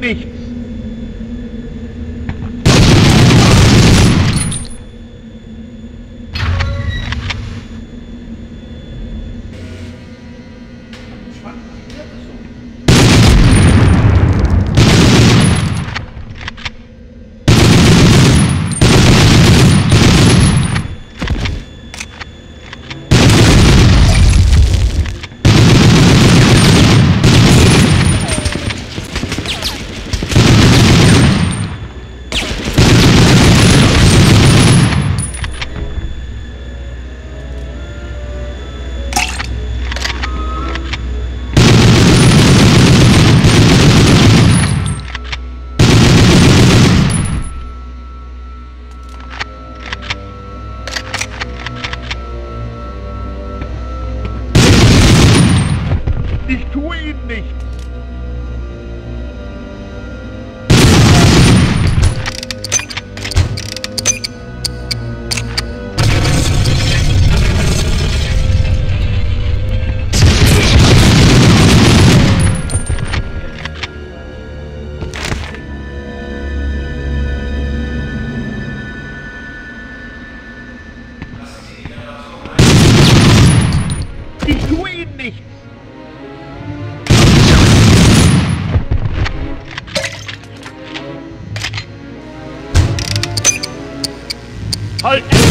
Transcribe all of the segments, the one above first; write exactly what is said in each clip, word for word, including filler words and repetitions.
bringt nichts. Ich tue Ihnen nichts. Ich tue Ihnen nichts. Halt! That's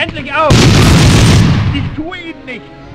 endlich auf! Ich tue Ihnen nichts!